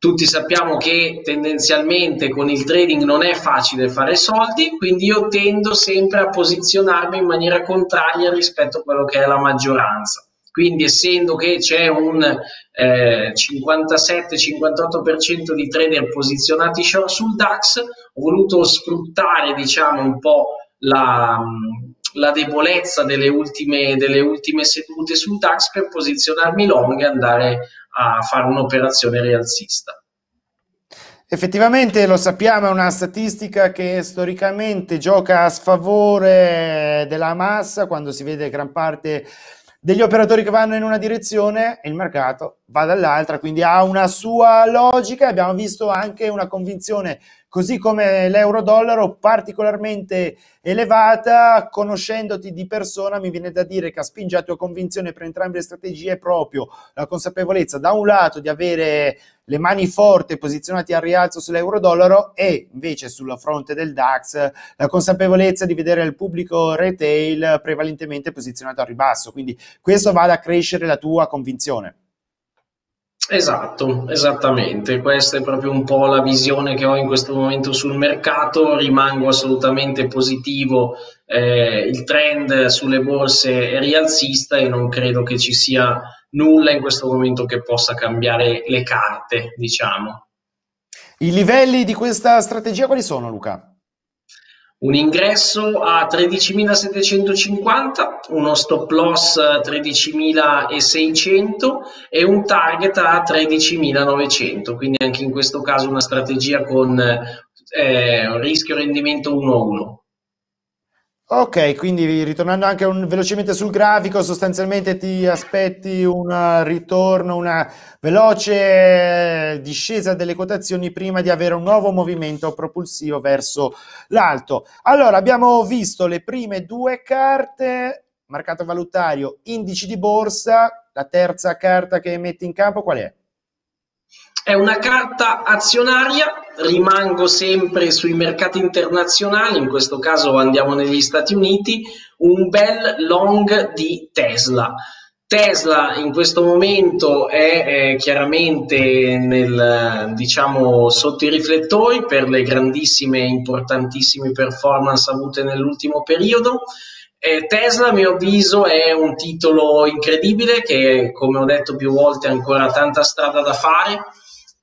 Tutti sappiamo che tendenzialmente con il trading non è facile fare soldi, quindi io tendo sempre a posizionarmi in maniera contraria rispetto a quello che è la maggioranza. Quindi essendo che c'è un eh, cinquantasette cinquantotto per cento di trader posizionati short sul DAX, ho voluto sfruttare, diciamo, un po' la, la debolezza delle ultime, delle ultime sedute sul DAX per posizionarmi long e andare a fare un'operazione rialzista. Effettivamente, lo sappiamo, è una statistica che storicamente gioca a sfavore della massa. Quando si vede gran parte degli operatori che vanno in una direzione e il mercato va dall'altra, quindi ha una sua logica. Abbiamo visto anche una convinzione, così come l'euro-dollaro, particolarmente elevata. Conoscendoti di persona, mi viene da dire che a spingere la tua convinzione per entrambe le strategie è proprio la consapevolezza, da un lato, di avere le mani forti posizionate al rialzo sull'euro-dollaro, e invece sul fronte del DAX la consapevolezza di vedere il pubblico retail prevalentemente posizionato al ribasso. Quindi questo va ad accrescere la tua convinzione. Esatto, esattamente, questa è proprio un po' la visione che ho in questo momento sul mercato. Rimango assolutamente positivo, eh, il trend sulle borse è rialzista e non credo che ci sia nulla in questo momento che possa cambiare le carte, diciamo. I livelli di questa strategia quali sono, Luca? Un ingresso a tredicimilasettecentocinquanta, uno stop loss a tredicimilaseicento e un target a tredicimilanovecento, quindi anche in questo caso una strategia con eh, rischio rendimento uno a uno. Ok, quindi ritornando anche un, velocemente sul grafico, sostanzialmente ti aspetti un ritorno, una veloce discesa delle quotazioni prima di avere un nuovo movimento propulsivo verso l'alto. Allora, abbiamo visto le prime due carte, mercato valutario, indici di borsa. La terza carta che metti in campo qual è? È una carta azionaria, rimango sempre sui mercati internazionali, in questo caso andiamo negli Stati Uniti, un bel long di Tesla. Tesla in questo momento è eh, chiaramente nel, diciamo, sotto i riflettori per le grandissime e importantissime performance avute nell'ultimo periodo. Eh, Tesla, a mio avviso, è un titolo incredibile che, come ho detto più volte, ha ancora tanta strada da fare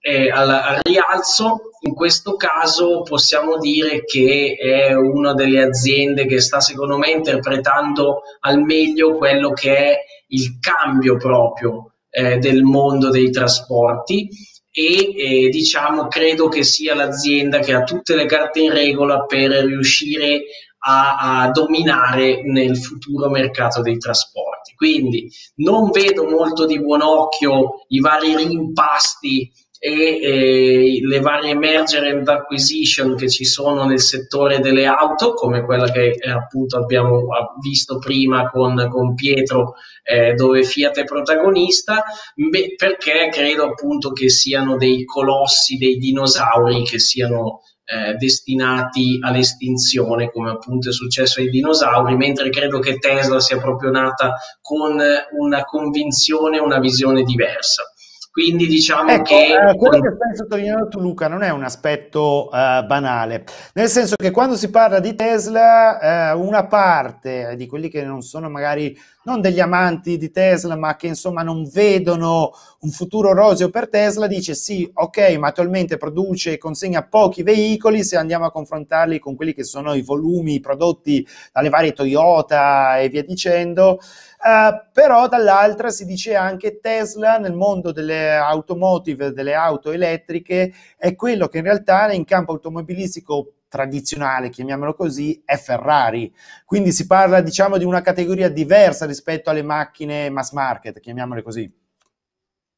eh, al, al rialzo. In questo caso possiamo dire che è una delle aziende che sta, secondo me, interpretando al meglio quello che è il cambio proprio eh, del mondo dei trasporti e eh, diciamo credo che sia l'azienda che ha tutte le carte in regola per riuscire a, a dominare nel futuro mercato dei trasporti. Quindi non vedo molto di buon occhio i vari rimpasti e eh, le varie merger and acquisition che ci sono nel settore delle auto, come quella che eh, appunto abbiamo visto prima con, con Pietro, eh, dove Fiat è protagonista, beh, perché credo appunto che siano dei colossi, dei dinosauri che siano eh, destinati all'estinzione, come appunto è successo ai dinosauri, mentre credo che Tesla sia proprio nata con una convinzione, una visione diversa. Quindi diciamo ecco, che... Eh, quello che stai sottolineando tu, Luca, non è un aspetto eh, banale, nel senso che quando si parla di Tesla, eh, una parte di quelli che non sono magari, non degli amanti di Tesla, ma che insomma non vedono un futuro roseo per Tesla, dice sì, ok, ma attualmente produce e consegna pochi veicoli, se andiamo a confrontarli con quelli che sono i volumi prodotti dalle varie Toyota e via dicendo... Uh, però dall'altra si dice anche Tesla nel mondo delle automotive, delle auto elettriche, è quello che in realtà in campo automobilistico tradizionale, chiamiamolo così, è Ferrari. Quindi si parla, diciamo, di una categoria diversa rispetto alle macchine mass market, chiamiamole così.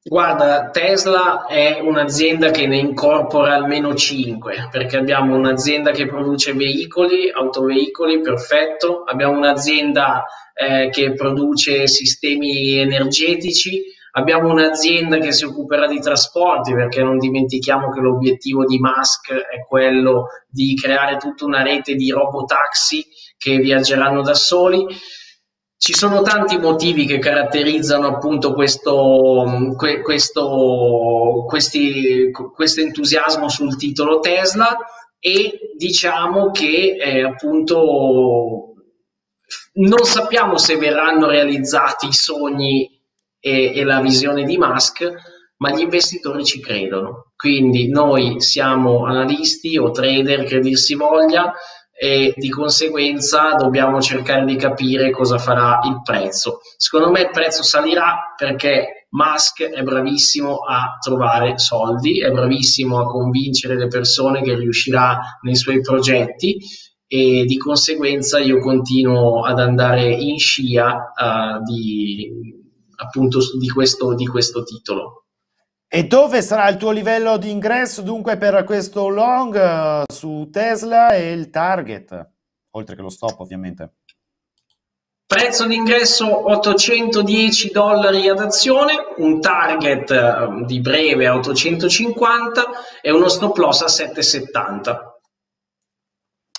Guarda, Tesla è un'azienda che ne incorpora almeno cinque, perché abbiamo un'azienda che produce veicoli, autoveicoli, perfetto, abbiamo un'azienda eh, che produce sistemi energetici, abbiamo un'azienda che si occuperà di trasporti, perché non dimentichiamo che l'obiettivo di Musk è quello di creare tutta una rete di robotaxi che viaggeranno da soli. Ci sono tanti motivi che caratterizzano appunto questo, questo, questi, questo entusiasmo sul titolo Tesla e diciamo che eh, appunto non sappiamo se verranno realizzati i sogni e, e la visione di Musk, ma gli investitori ci credono. Quindi noi siamo analisti o trader, che dir si voglia, e di conseguenza dobbiamo cercare di capire cosa farà il prezzo. Secondo me il prezzo salirà perché Musk è bravissimo a trovare soldi, è bravissimo a convincere le persone che riuscirà nei suoi progetti e di conseguenza io continuo ad andare in scia uh, di, appunto, di questo, di questo titolo. E dove sarà il tuo livello di ingresso dunque per questo long uh, su Tesla e il target, oltre che lo stop ovviamente? Prezzo di ingresso ottocentodieci dollari ad azione, un target uh, di breve a ottocentocinquanta e uno stop loss a sette settanta.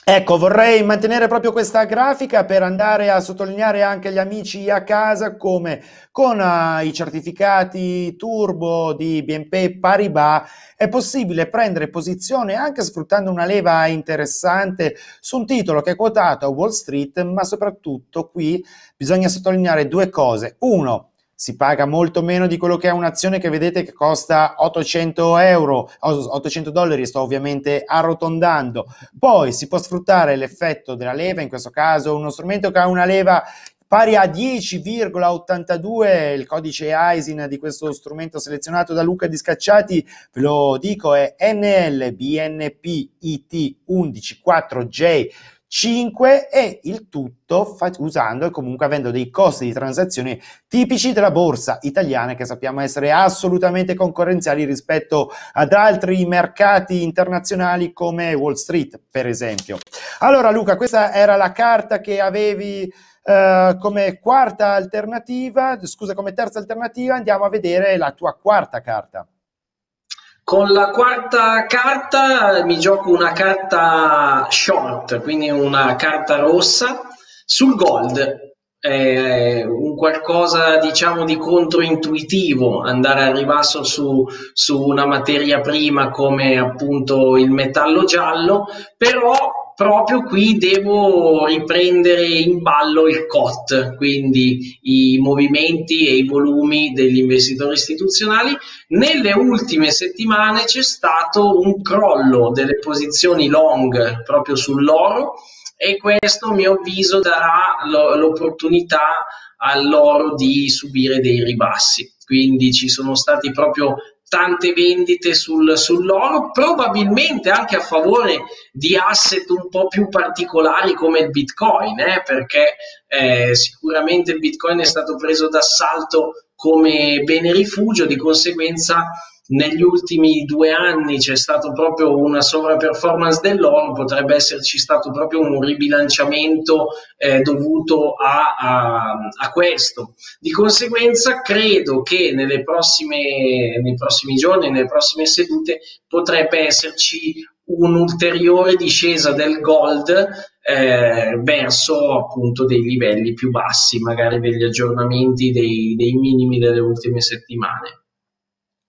Ecco, vorrei mantenere proprio questa grafica per andare a sottolineare anche agli amici a casa come con uh, i certificati Turbo di B N P Paribas è possibile prendere posizione anche sfruttando una leva interessante su un titolo che è quotato a Wall Street, ma soprattutto qui bisogna sottolineare due cose. Uno, si paga molto meno di quello che è un'azione che vedete che costa ottocento euro, ottocento dollari, sto ovviamente arrotondando. Poi si può sfruttare l'effetto della leva, in questo caso uno strumento che ha una leva pari a dieci virgola ottantadue, il codice I S I N di questo strumento selezionato da Luca Discacciati, ve lo dico, è Enel B N P I T uno uno quattro J cinque e il tutto usando e comunque avendo dei costi di transazione tipici della borsa italiana che sappiamo essere assolutamente concorrenziali rispetto ad altri mercati internazionali come Wall Street per esempio. Allora Luca, questa era la carta che avevi eh, come quarta alternativa, scusa come terza alternativa, andiamo a vedere la tua quarta carta. Con la quarta carta mi gioco una carta short, quindi una carta rossa, sul gold. eh, un qualcosa diciamo di controintuitivo andare al ribasso su, su una materia prima come appunto il metallo giallo, però proprio qui devo riprendere in ballo il C O T, quindi i movimenti e i volumi degli investitori istituzionali. Nelle ultime settimane c'è stato un crollo delle posizioni long proprio sull'oro e questo a mio avviso darà l'opportunità all'oro di subire dei ribassi. Quindi ci sono stati proprio tante vendite sul, sull'oro, probabilmente anche a favore di asset un po' più particolari come il Bitcoin, eh, perché eh, sicuramente il Bitcoin è stato preso d'assalto come bene rifugio, di conseguenza negli ultimi due anni c'è stato proprio una sovraperformance dell'oro, potrebbe esserci stato proprio un ribilanciamento eh, dovuto a, a, a questo. Di conseguenza credo che nelle prossime, nei prossimi giorni, nelle prossime sedute potrebbe esserci un'ulteriore discesa del gold eh, verso appunto dei livelli più bassi, magari degli aggiornamenti dei, dei minimi delle ultime settimane.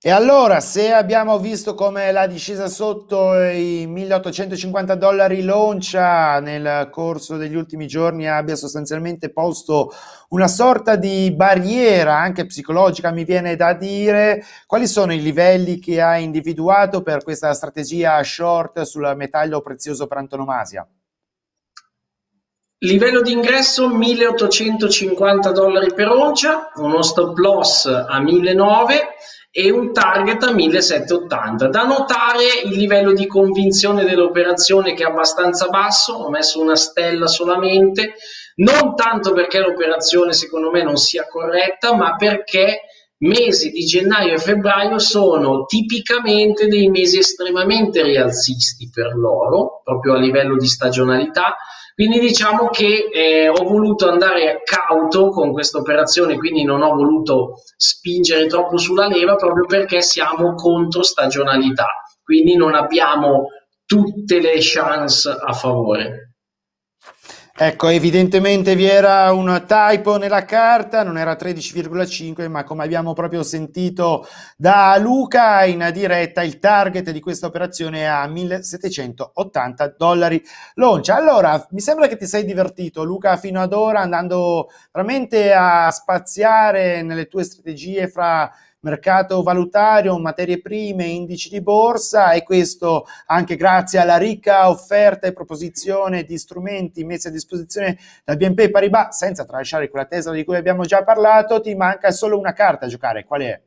E allora, se abbiamo visto come la discesa sotto i milleottocentocinquanta dollari l'oncia nel corso degli ultimi giorni abbia sostanzialmente posto una sorta di barriera anche psicologica, mi viene da dire, quali sono i livelli che ha individuato per questa strategia short sul metallo prezioso per antonomasia? Livello di ingresso milleottocentocinquanta dollari per oncia, uno stop loss a millenovecento e un target a millesettecentottanta. Da notare il livello di convinzione dell'operazione che è abbastanza basso, ho messo una stella solamente, non tanto perché l'operazione secondo me non sia corretta, ma perché mesi di gennaio e febbraio sono tipicamente dei mesi estremamente rialzisti per loro, proprio a livello di stagionalità. Quindi diciamo che eh, ho voluto andare cauto con questa operazione, quindi non ho voluto spingere troppo sulla leva proprio perché siamo contro stagionalità, quindi non abbiamo tutte le chance a favore. Ecco, evidentemente vi era un typo nella carta, non era tredici virgola cinque, ma come abbiamo proprio sentito da Luca in diretta, il target di questa operazione è a millesettecentottanta dollari l'oncia. Allora, mi sembra che ti sei divertito, Luca, fino ad ora, andando veramente a spaziare nelle tue strategie fra mercato valutario, materie prime, indici di borsa, e questo anche grazie alla ricca offerta e proposizione di strumenti messi a disposizione da B N P Paribas, senza tralasciare quella Tesla di cui abbiamo già parlato. Ti manca solo una carta a giocare, qual è?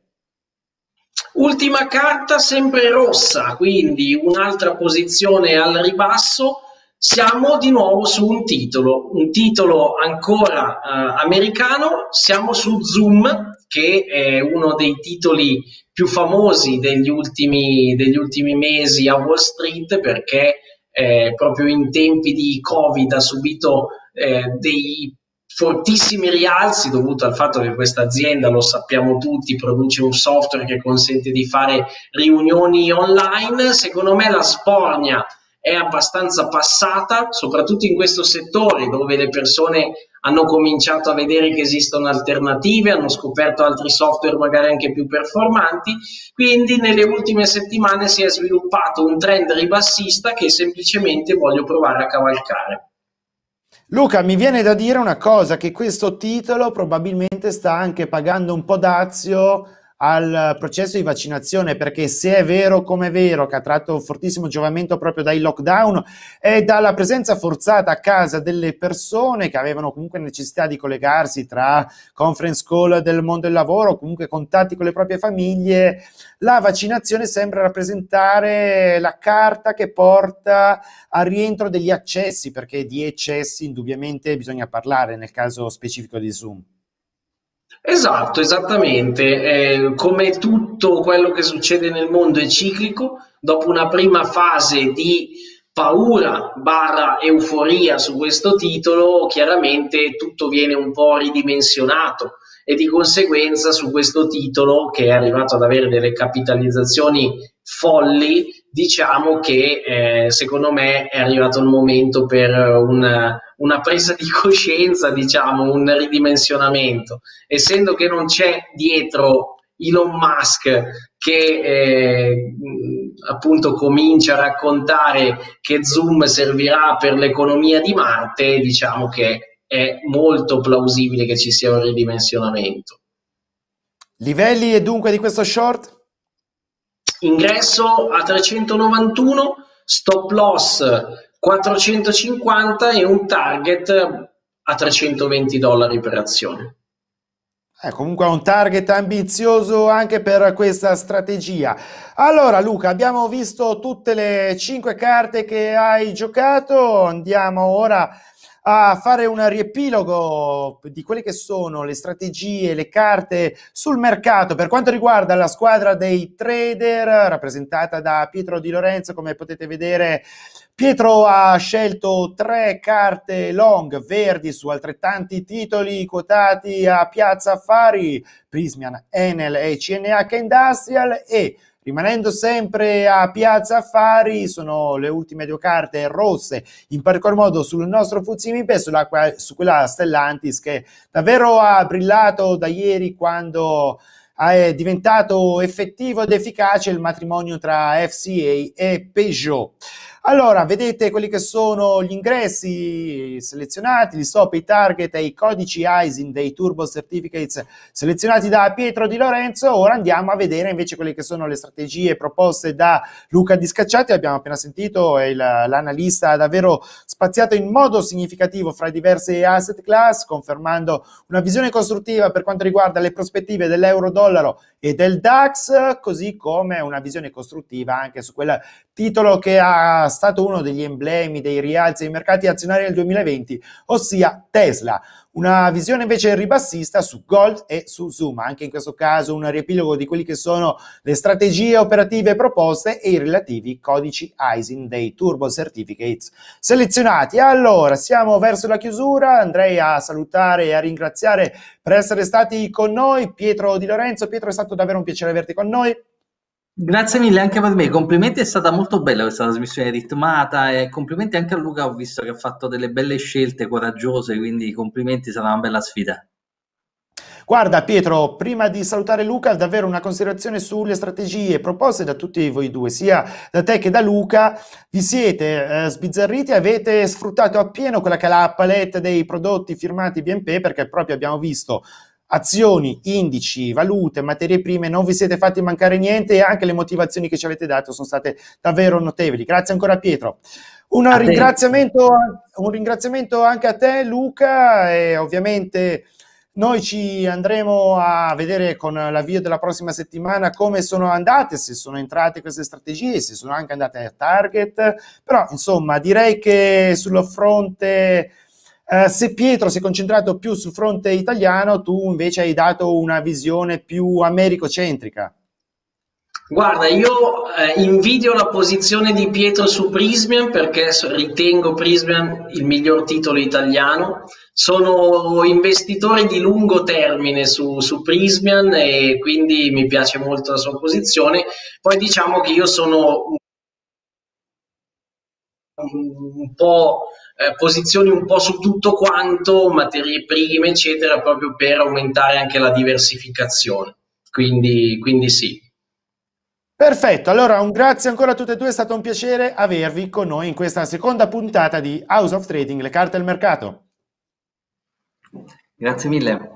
Ultima carta, sempre rossa, quindi un'altra posizione al ribasso. Siamo di nuovo su un titolo, un titolo ancora eh, americano, siamo su Zoom, che è uno dei titoli più famosi degli ultimi, degli ultimi mesi a Wall Street, perché eh, proprio in tempi di Covid ha subito eh, dei fortissimi rialzi dovuto al fatto che questa azienda, lo sappiamo tutti, produce un software che consente di fare riunioni online. Secondo me la spornia è abbastanza passata, soprattutto in questo settore dove le persone hanno cominciato a vedere che esistono alternative, hanno scoperto altri software magari anche più performanti, quindi nelle ultime settimane si è sviluppato un trend ribassista che semplicemente voglio provare a cavalcare. Luca, mi viene da dire una cosa, che questo titolo probabilmente sta anche pagando un po' dazio al processo di vaccinazione, perché se è vero come è vero che ha tratto fortissimo giovamento proprio dai lockdown e dalla presenza forzata a casa delle persone che avevano comunque necessità di collegarsi tra conference call del mondo del lavoro, comunque contatti con le proprie famiglie, la vaccinazione sembra rappresentare la carta che porta al rientro degli accessi, perché di eccessi indubbiamente bisogna parlare nel caso specifico di Zoom. Esatto, esattamente, eh, come tutto quello che succede nel mondo è ciclico. Dopo una prima fase di paura barra euforia su questo titolo, chiaramente tutto viene un po' ridimensionato e di conseguenza su questo titolo, che è arrivato ad avere delle capitalizzazioni folli, diciamo che eh, secondo me è arrivato il momento per una, una presa di coscienza, diciamo un ridimensionamento, essendo che non c'è dietro Elon Musk che eh, appunto comincia a raccontare che Zoom servirà per l'economia di Marte. Diciamo che è molto plausibile che ci sia un ridimensionamento. Livelli e dunque di questo short? Ingresso a trecentonovantuno, stop loss quattrocentocinquanta e un target a trecentoventi dollari per azione. Eh, comunque è un target ambizioso anche per questa strategia. Allora Luca, abbiamo visto tutte le cinque carte che hai giocato, andiamo ora a fare un riepilogo di quelle che sono le strategie, le carte sul mercato per quanto riguarda la squadra dei trader rappresentata da Pietro Di Lorenzo. Come potete vedere, Pietro ha scelto tre carte long verdi su altrettanti titoli quotati a Piazza Affari, Prysmian, Enel e C N H Industrial, e rimanendo sempre a Piazza Affari sono le ultime due carte rosse, in particolar modo sul nostro F T S E M I B e su quella Stellantis, che davvero ha brillato da ieri quando è diventato effettivo ed efficace il matrimonio tra F C A e Peugeot. Allora, vedete quelli che sono gli ingressi selezionati, gli stop, i target e i codici I S I N dei Turbo Certificates selezionati da Pietro Di Lorenzo. Ora andiamo a vedere invece quelle che sono le strategie proposte da Luca Discacciati. Abbiamo appena sentito, l'analista ha davvero spaziato in modo significativo fra diverse asset class, confermando una visione costruttiva per quanto riguarda le prospettive dell'euro-dollaro e del DAX, così come una visione costruttiva anche su quel titolo che ha stato uno degli emblemi dei rialzi dei mercati azionari del duemilaventi, ossia Tesla. Una visione invece ribassista su Gold e su Zoom. Anche in questo caso un riepilogo di quelli che sono le strategie operative proposte e i relativi codici I S I N dei Turbo Certificates selezionati. Allora, siamo verso la chiusura, andrei a salutare e a ringraziare per essere stati con noi Pietro Di Lorenzo. Pietro, è stato davvero un piacere averti con noi. Grazie mille anche per me, complimenti, è stata molto bella questa trasmissione ritmata e complimenti anche a Luca, ho visto che ha fatto delle belle scelte coraggiose, quindi complimenti, sarà una bella sfida. Guarda Pietro, prima di salutare Luca, davvero una considerazione sulle strategie proposte da tutti voi due, sia da te che da Luca. Vi siete eh, sbizzarriti, avete sfruttato appieno quella che è la palette dei prodotti firmati B N P, perché proprio abbiamo visto azioni, indici, valute, materie prime, non vi siete fatti mancare niente e anche le motivazioni che ci avete dato sono state davvero notevoli. Grazie ancora Pietro. Un ringraziamento, un ringraziamento anche a te Luca, e ovviamente noi ci andremo a vedere con l'avvio della prossima settimana come sono andate, se sono entrate queste strategie, se sono anche andate a target, però insomma direi che sul fronte... Uh, se Pietro si è concentrato più sul fronte italiano, tu invece hai dato una visione più americocentrica. Guarda, io eh, invidio la posizione di Pietro su Prysmian, perché ritengo Prysmian il miglior titolo italiano. Sono investitore di lungo termine su, su Prysmian e quindi mi piace molto la sua posizione. Poi diciamo che io sono un, un po'... Eh, posizioni un po' su tutto quanto, materie prime eccetera, proprio per aumentare anche la diversificazione, quindi, quindi sì. Perfetto, allora un grazie ancora a tutte e due, è stato un piacere avervi con noi in questa seconda puntata di House of Trading, le carte del mercato. Grazie mille.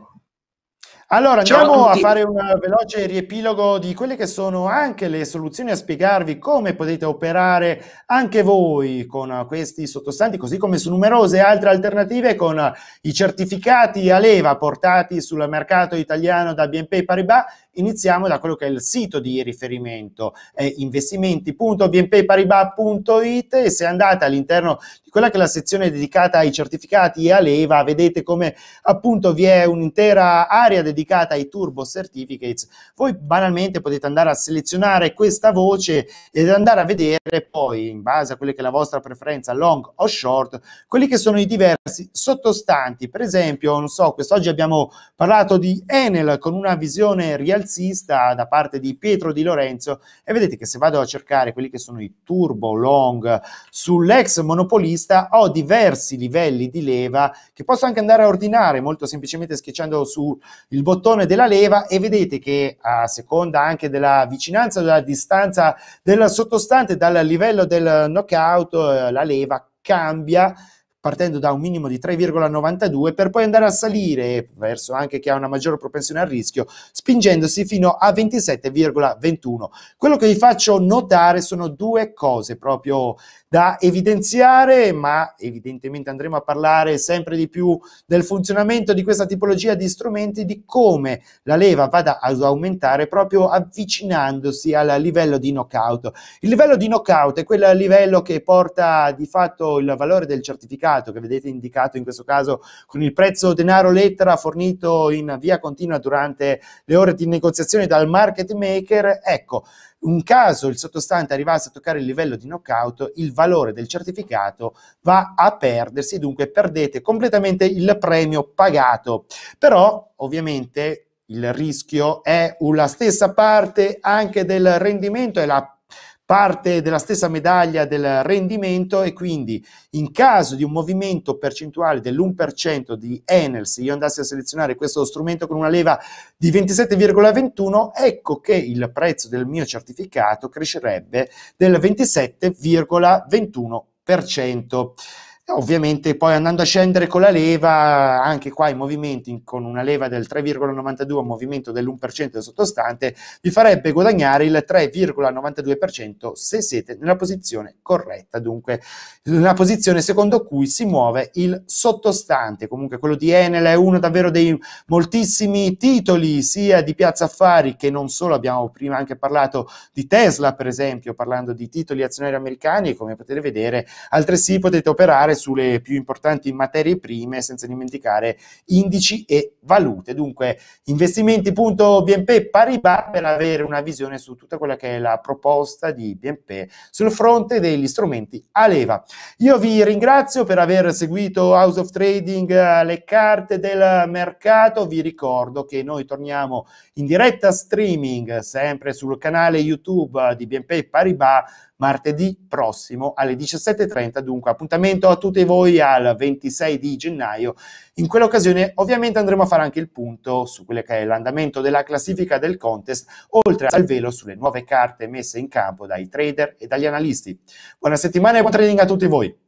Allora andiamo a, a fare un veloce riepilogo di quelle che sono anche le soluzioni, a spiegarvi come potete operare anche voi con questi sottostanti, così come su numerose altre alternative con i certificati a leva portati sul mercato italiano da B N P Paribas. Iniziamo da quello che è il sito di riferimento, investimenti punto b n p paribas punto i t, e se andate all'interno quella che è la sezione dedicata ai certificati e a leva, vedete come appunto vi è un'intera area dedicata ai Turbo Certificates. Voi banalmente potete andare a selezionare questa voce ed andare a vedere poi, in base a quelle che è la vostra preferenza, long o short, quelli che sono i diversi sottostanti. Per esempio, non so, quest'oggi abbiamo parlato di Enel con una visione rialzista da parte di Pietro Di Lorenzo, e vedete che se vado a cercare quelli che sono i turbo long sull'ex monopolista ho diversi livelli di leva che posso anche andare a ordinare molto semplicemente schiacciando sul bottone della leva, e vedete che a seconda anche della vicinanza, della distanza della sottostante dal livello del knockout, la leva cambia partendo da un minimo di tre virgola novantadue per poi andare a salire verso anche chi ha una maggiore propensione al rischio, spingendosi fino a ventisette virgola ventuno. Quello che vi faccio notare sono due cose proprio da evidenziare, ma evidentemente andremo a parlare sempre di più del funzionamento di questa tipologia di strumenti, di come la leva vada ad aumentare proprio avvicinandosi al livello di knockout. Il livello di knockout è quel livello che porta di fatto il valore del certificato, che vedete indicato in questo caso con il prezzo denaro lettera fornito in via continua durante le ore di negoziazione dal market maker. Ecco, in caso il sottostante arrivasse a toccare il livello di knockout, il valore del certificato va a perdersi, dunque perdete completamente il premio pagato. Però ovviamente il rischio è la stessa parte anche del rendimento, è la parte della stessa medaglia del rendimento, e quindi in caso di un movimento percentuale dell'uno per cento di Enel, se io andassi a selezionare questo strumento con una leva di ventisette virgola ventuno, ecco che il prezzo del mio certificato crescerebbe del ventisette virgola ventuno per cento. Ovviamente poi andando a scendere con la leva, anche qua i movimenti con una leva del tre virgola novantadue, un movimento dell'uno per cento del sottostante, vi farebbe guadagnare il tre virgola novantadue per cento se siete nella posizione corretta, dunque nella posizione secondo cui si muove il sottostante. Comunque quello di Enel è uno davvero dei moltissimi titoli sia di Piazza Affari che non solo, abbiamo prima anche parlato di Tesla per esempio, parlando di titoli azionari americani, e come potete vedere altresì potete operare sulle più importanti materie prime, senza dimenticare indici e valute. Dunque investimenti punto b n p paribas per avere una visione su tutta quella che è la proposta di B N P sul fronte degli strumenti a leva. Io vi ringrazio per aver seguito House of Trading, le carte del mercato. Vi ricordo che noi torniamo in diretta streaming sempre sul canale YouTube di B N P Paribas martedì prossimo alle diciassette e trenta, dunque appuntamento a tutti voi al ventisei di gennaio. In quell'occasione ovviamente andremo a fare anche il punto su quello che è l'andamento della classifica del contest, oltre al velo sulle nuove carte messe in campo dai trader e dagli analisti. Buona settimana e buon trading a tutti voi!